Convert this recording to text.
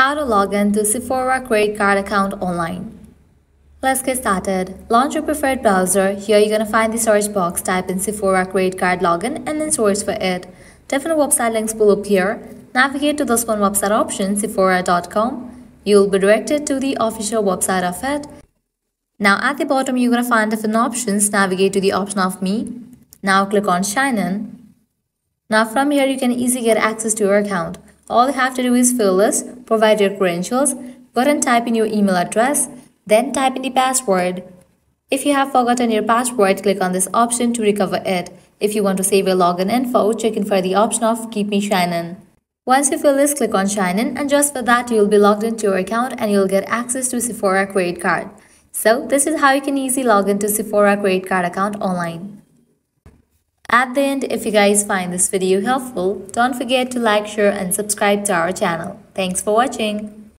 how to log in to Sephora credit card account online. Let's get started. Launch your preferred browser. Here you're going to find the search box. Type in Sephora credit card login and then search for it. Different website links will appear. Navigate to this one website option, sephora.com. You'll be directed to the official website of it. Now at the bottom you're going to find different options. Navigate to the option of me. Now click on sign in. Now from here you can easily get access to your account. All you have to do is fill this, provide your credentials, go and type in your email address, then type in the password. If you have forgotten your password, click on this option to recover it. If you want to save your login info, check in for the option of Keep Me Sign In. Once you fill this, click on Sign In, and just for that you'll be logged into your account and you'll get access to Sephora credit card. So this is how you can easily log into Sephora credit card account online. At the end, if you guys find this video helpful, don't forget to like, share and subscribe to our channel. Thanks for watching.